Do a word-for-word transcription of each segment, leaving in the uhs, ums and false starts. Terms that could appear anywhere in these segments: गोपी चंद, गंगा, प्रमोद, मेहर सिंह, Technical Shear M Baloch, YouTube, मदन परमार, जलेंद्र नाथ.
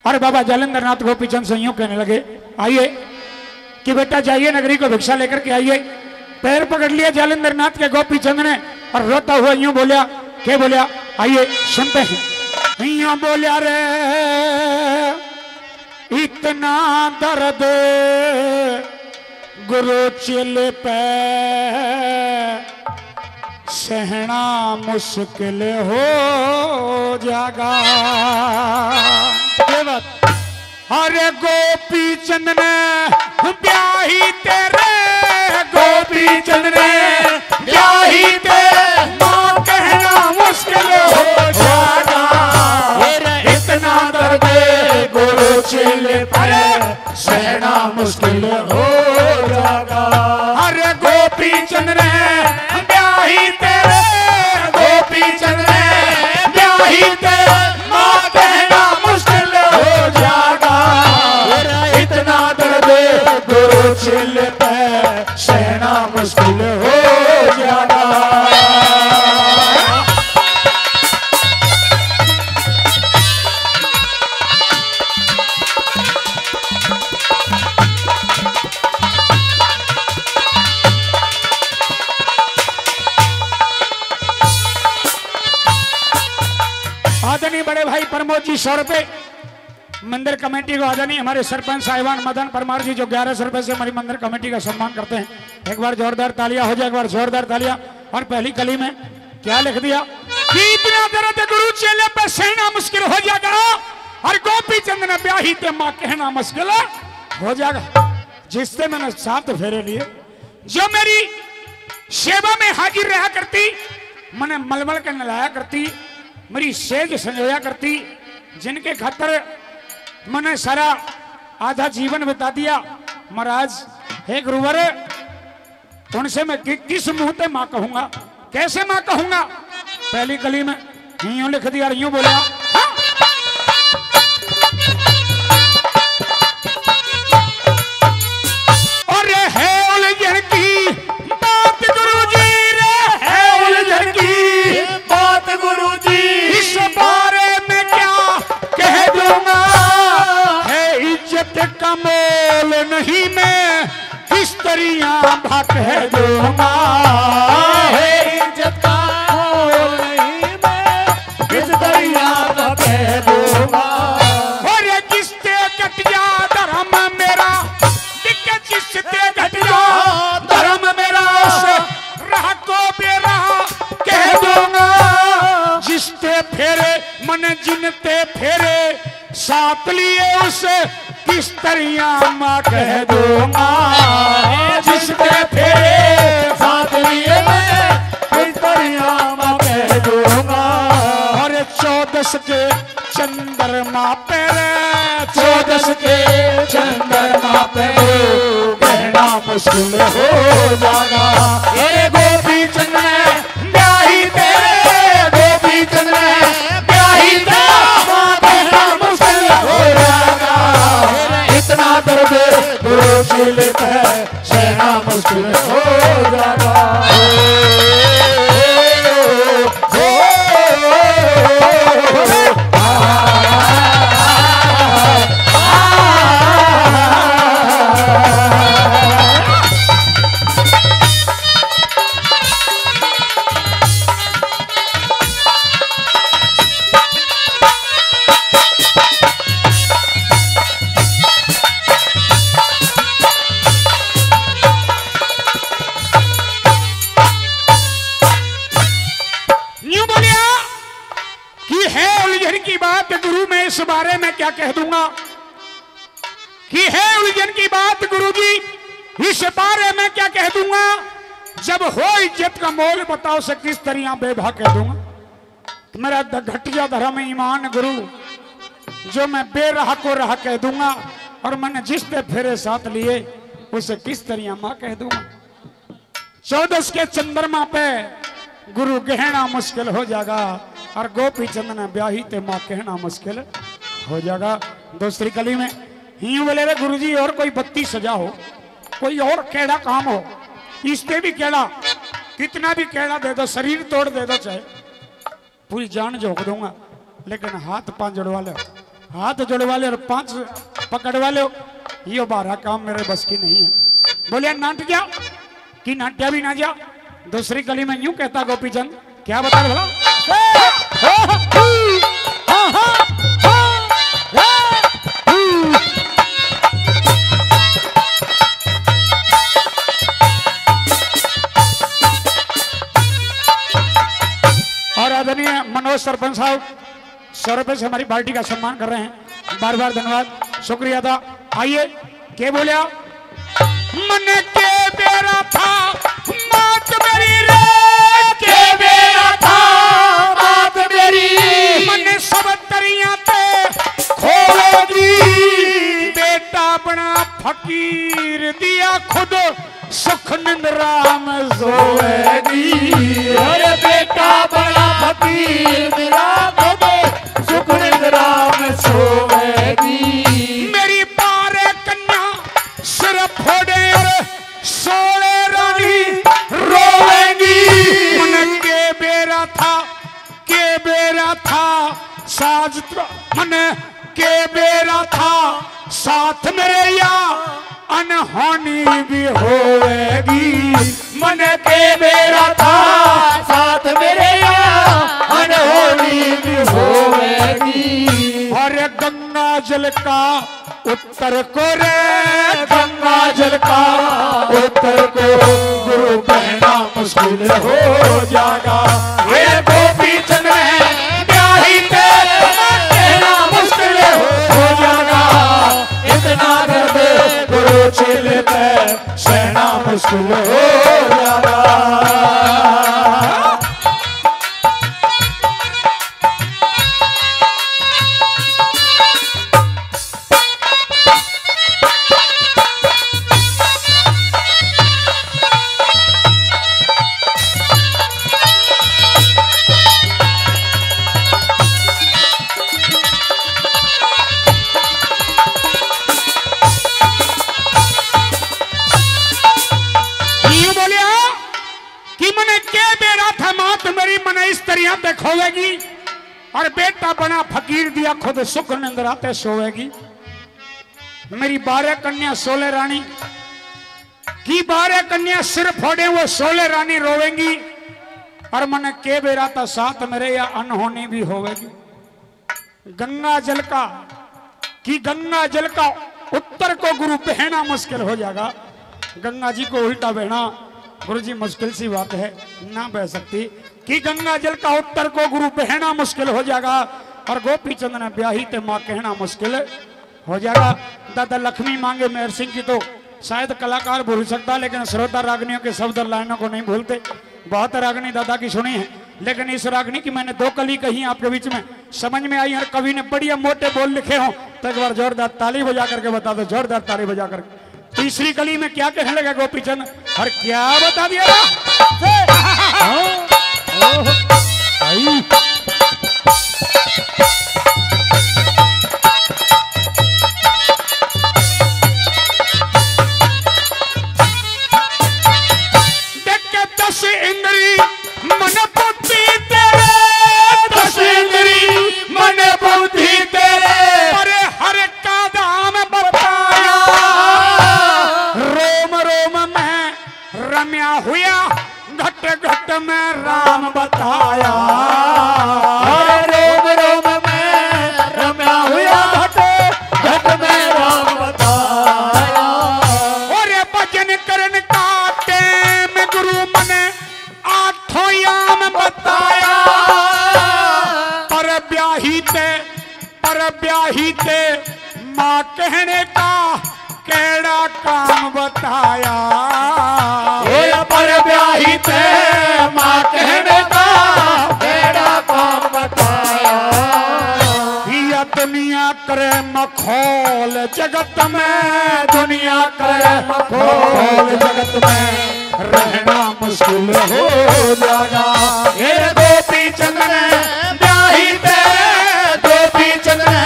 और बाबा जलेंद्र नाथ गोपी चंद से यूं कहने लगे, आइए कि बेटा जाइए नगरी को भिक्षा लेकर के आइए। पैर पकड़ लिया जलेंद्र नाथ के गोपी चंद ने और रोता हुआ यूं बोलिया, क्या बोलिया, आइए सुनते हैं। यूं बोलिया रे इतना दर्द गुरु चेले पे सहना मुश्किल हो जागा। अरे गोपी चंद ने ब्याही तेरे, गोपी चंद ने ब्याही तेरे मां कहना मुश्किल हो जाना। इतना दर्द गुरु चेले पर सहना मुश्किल हो जाना। अरे गोपी चंद ने ब्याही तेरे, गोपी चंद ने ब्याही तेरे मां कहना मुश्किल हो जाना। इतना दर्द गुरु चेले पे सहना मुश्किल हो जाना। आदरणीय बड़े भाई प्रमोद जी सौ रुपए, मंदिर कमेटी को आदरणीय हमारे सरपंच साहिबान मदन परमार जी जो ग्यारह सौ रुपए से हमारी मंदिर कमेटी का सम्मान करते हैं। एक बार जोरदार तालियां हो जाए, एक बार जोरदार तालियां। और पहली कली में क्या लिख दिया कि इतना दर्द गुरु चेले पर सहना मुश्किल हो जाएगा और गोपी चंद ने ब्याही ते मां कहना मुश्किल हो जाएगा। जिससे मैंने साथ फेरे लिए, जो मेरी सेवा में हाजिर रहा करती, मैंने मलमल के नलाया करती, मेरी सेज संजोया करती, जिनके खातर मैंने सारा आधा जीवन बिता दिया। महाराज एक रूवर उनसे मैं कि, किस मुंह से माँ कहूंगा, कैसे माँ कहूंगा। पहली कली में यूं लिख दिया, यूं बोला, अरे है उलझन की बात गुरु जी रे, है उलझन की बात गुरु जी, इस बारे में क्या कह दूंगा। है इज्जत का मोल नहीं मैं किस तरह भा कह दूंगा। है इज्जत का मोल नहीं मैं किस तरह भा कह दूंगा। और जिससे कट जा धर्म मेरा, जिससे घट जा धर्म मेरा, राह को बेराह कह दूंगा। जिसते फेरे मन जिनते फेरे साथ लिए उसे किस तरह माँ कह दूंगा। जिसते फेरे साथ लिए मैं किस तरह माँ कह दूंगा। और चौदस के चंद्रमा पे, चौदस के चंद्रमा पे कहना मुश्किल हो जाना। ये गोपी चंद ने ब्याही तेरे, गोपी चंद ने ब्याही तेरे मां कहना मुश्किल हो जाएगा। इतना दर्द गुरु चेले पे सहना मुश्किल हो जाएगा। इस बारे में क्या कह दूंगा कि है उलझन की बात गुरुजी, इस बारे में क्या कह दूंगा। जब हो इज्जत का मोल बताओ से किस तरह बेभा कह दूंगा। मेरा घटिया धर्म ईमान गुरु, जो मैं बेराह को राह कह दूंगा। और मैंने जिसने फेरे साथ लिए उसे किस तरह मां कह दूंगा। चौदस के चंद्रमा पे गुरु गहना मुश्किल हो जाएगा और गोपी चंद ने ब्याही ते मां कहना मुश्किल हो जाएगा। दूसरी कली में यूं बोले रे गुरु जी, और कोई बत्ती सजा हो, कोई और केड़ा काम हो, इसके भी केड़ा, कितना भी केड़ा दे दो, शरीर तोड़ दे दो, चाहे पूरी जान झोंक दूंगा, लेकिन हाथ पांजड़ वाले हाथ जोड़वा ले और पांच पकड़वा लो, ये बारह काम मेरे बस की नहीं है। बोले नाट जाओ कि नाट्या भी ना जाओ। दूसरी गली में यूं कहता गोपी चंद, क्या बता रहा और आदरणीय मनोज सरपंच साहब सौ रुपए से हमारी पार्टी का सम्मान कर रहे हैं, बार बार धन्यवाद शुक्रिया था। आइए क्या बोलिया मन के बेरा था मात मेरी रे के बेरा था मात मेरी मन सब तरिया पे खोलेगी बेटा बना फकीर दिया खुद सुख निंद्राम सोएगी। अरे बेटा बड़ा फकीर दिया खुद सुख निंद्राम सोएगी। मन के बेरा था साथ मेरे या अनहोनी भी होगी। मन के बेरा था साथ मेरे या अनहोनी भी होगी। और गंगा जल का उत्तर को रे गंगा जल का उत्तर को गुरु कहना मुश्किल हो जाएगा। वे गोपी चंद सेना मुश्किल हो जाना। खोएगी और बेटा बना फकीर दिया खुद सुख निंद्राते सोएगी। मेरी बारह कन्या सोलह रानी की बारह कन्या सिर फोड़े वो सोलह रानी रोवेंगी। और मन के बेरा था साथ मेरे या अनहोनी भी होवेगी। गंगा जल का कि गंगा जल का उत्तर को गुरु बहना मुश्किल हो जाएगा। गंगा जी को उल्टा बहना गुरु जी मुश्किल सी बात है, ना बह सकती कि गंगा जल का उत्तर को गुरु बहना मुश्किल हो जाएगा। और गोपी चंद ने ब्याही ते माँ कहना मुश्किल हो जाएगा। दादा लक्ष्मी मांगे मेहर सिंह की तो शायद कलाकार भूल सकता, लेकिन श्रोता रागनियों के शब्द लाइनों को नहीं भूलते। बहुत रागनी दादा की सुनी है, लेकिन इस रागनी की मैंने दो कली कही आपके बीच में समझ में आई। हर कवि ने बढ़िया मोटे बोल लिखे हों तो एक बार जोरदार ताली बजा करके बता दो, जोरदार ताली बजा करके। तीसरी कली में क्या कहने लगा गोपी चंद और क्या बता दिया था? देखे दस इंद्री मन बुद्धि तेरे दस इंद्री मन बुद्धि तेरे अरे हर का दाम बताया। रम्या हुआ घट घट में राम बताया। रोम रोम में रम्या हुआ घट घट में राम बताया। और भजन करन का टेम गुरु मने आठों याम बताया। पर ब्याही ते पर ब्याही ते माँ कहने का केड़ा काम बताया। पर ब्याही ते माँ कहने का केड़ा काम बताया। या दुनिया करे मखोल जगत में दुनिया करे मखोल जगत में रहना मुश्किल हो जाएगा। हे गोपी चंद ने ब्याही ते गोपी चंद ने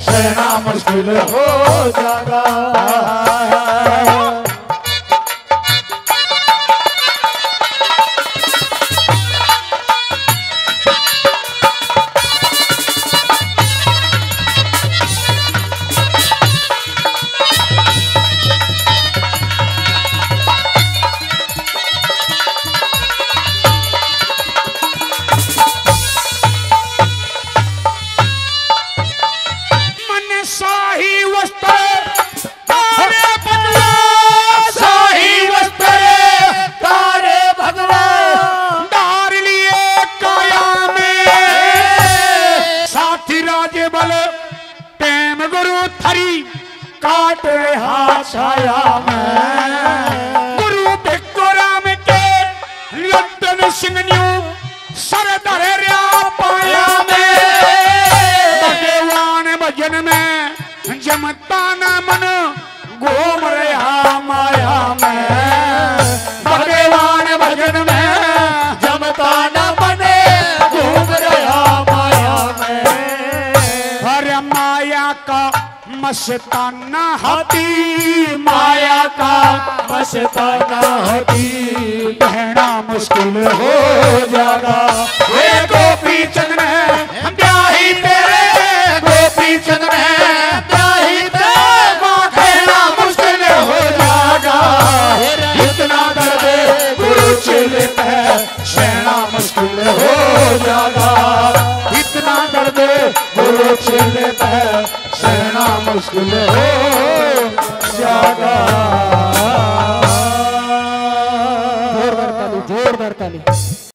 सहना मुश्किल हो जाएगा। के हाथ छाया में गुरु भिक्खु राम के लियंतन सिंह न्यू सर धरिया पाया में भगवान भजन में जमता न मन घूम रहा माया में भगवान भजन में जमता न मन घूम रहा माया में हर माया का मस्ताना हाथी माया का मस्ताना हाथी कहना मुश्किल हो जाएगा। वे गोपी चंद है ब्याही तेरे गोपी चंद है ब्याही तेरे कहना मुश्किल हो जाएगा। इतना दर्द गुरु चिल्लत है कहना मुश्किल हो जाएगा। इतना दर्द गुरु चिल्लत है कहना मुश्किल हो जाएगा।